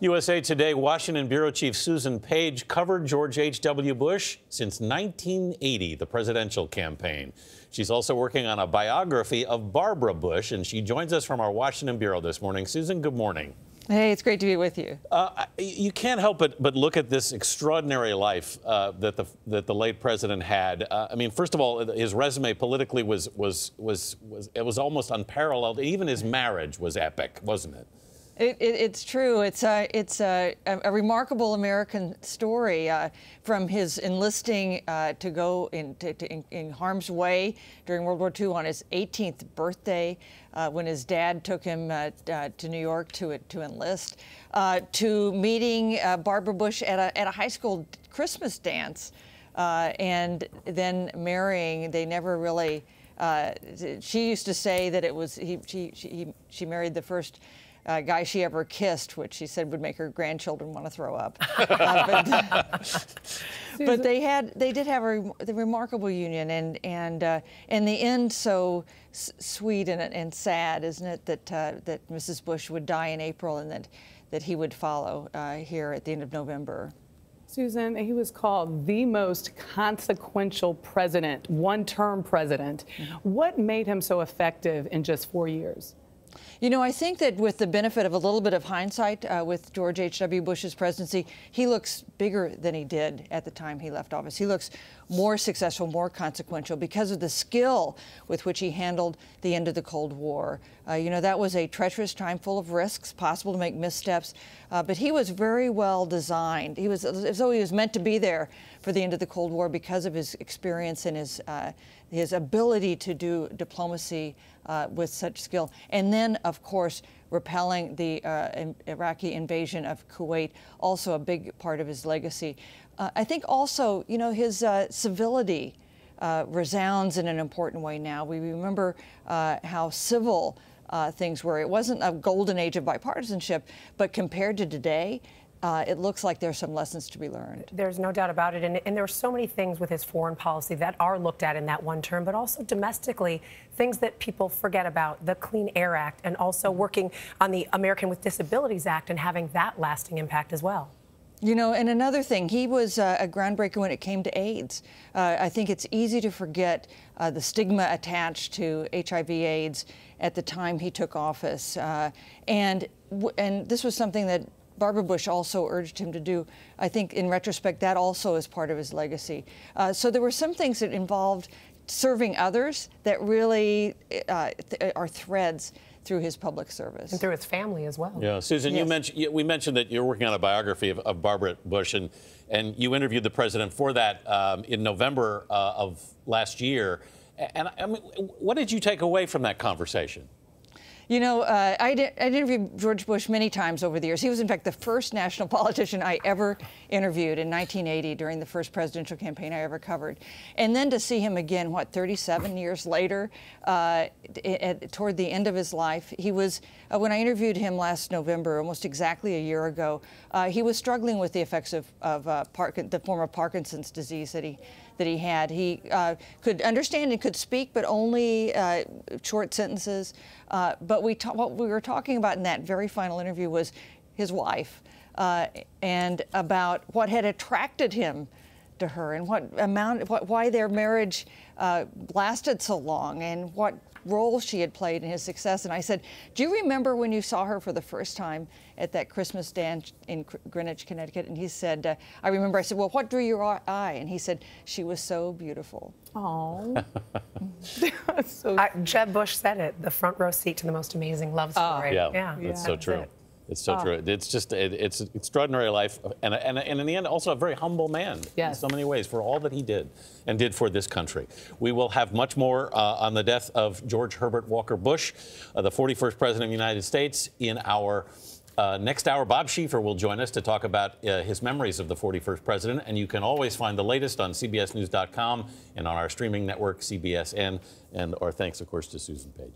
USA Today Washington Bureau Chief Susan Page covered George H.W. Bush since 1980, the presidential campaign. She's also working on a biography of Barbara Bush, and she joins us from our Washington Bureau this morning. Susan, good morning. Hey, it's great to be with you. You can't help but look at this extraordinary life that the late president had. I mean, first of all, his resume politically was almost unparalleled. Even his marriage was epic, wasn't it? It's true. It's a remarkable American story, from his enlisting to go in harm's way during World War II on his 18th birthday, when his dad took him to New York to enlist, to meeting Barbara Bush at a high school Christmas dance, and then marrying. They never really. She used to say that it was she married the first guy she ever kissed, which she said would make her grandchildren want to throw up. But they did have a remarkable union, and in the end, so sweet and sad, isn't it, that Mrs. Bush would die in April, and that he would follow here at the end of November. Susan, he was called the most consequential president, one-term president. What made him so effective in just 4 years? You know, I think that with the benefit of a little bit of hindsight, with George H.W. Bush's presidency, he looks bigger than he did at the time he left office. He looks more successful, more consequential, because of the skill with which he handled the end of the Cold War. You know, that was a treacherous time full of risks, possible to make missteps, but he was very well designed. He was as though he was meant to be there for the end of the Cold War because of his experience and his ability to do diplomacy with such skill. And then, of course, repelling the Iraqi invasion of Kuwait, also a big part of his legacy. I think also, you know, his civility resounds in an important way now. We remember how civil things were. It wasn't a golden age of bipartisanship, but compared to today, it looks like there's some lessons to be learned. There's no doubt about it, and there are so many things with his foreign policy that are looked at in that one term, but also domestically, things that people forget about, the Clean Air Act, and also working on the American with Disabilities Act and having that lasting impact as well. You know, and another thing, he was a groundbreaker when it came to AIDS. I think it's easy to forget the stigma attached to HIV/AIDS at the time he took office, and this was something that Barbara Bush also urged him to do. I think, in retrospect, that also is part of his legacy. So there were some things that involved serving others that really are threads through his public service. And through his family as well. Yeah, Susan, yes. we mentioned that you're working on a biography of Barbara Bush, and you interviewed the president for that in November of last year. And I mean, what did you take away from that conversation? You know, I interviewed George Bush many times over the years. He was, in fact, the first national politician I ever interviewed in 1980 during the first presidential campaign I ever covered. And then to see him again, what, 37 years later, toward the end of his life, he was, when I interviewed him last November, almost exactly a year ago, he was struggling with the effects of the form of Parkinson's disease that he had. He could understand and could speak, but only short sentences. But what we were talking about in that very final interview was his wife, and about what had attracted him to her, and why their marriage lasted so long, and what role she had played in his success. And I said, "Do you remember when you saw her for the first time at that Christmas dance in Greenwich, Connecticut?" And he said, "I remember." I said, "Well, what drew your eye?" And he said, "She was so beautiful." Aww. So Jeb Bush said it: "The front row seat to the most amazing love story." Yeah, that's so true. It's so true. It's just, it's an extraordinary life, and in the end, also a very humble man, yes, in so many ways, for all that he did and did for this country. We will have much more on the death of George Herbert Walker Bush, the 41st president of the United States, in our next hour. Bob Schieffer will join us to talk about his memories of the 41st president, and you can always find the latest on cbsnews.com and on our streaming network, CBSN, and our thanks, of course, to Susan Page.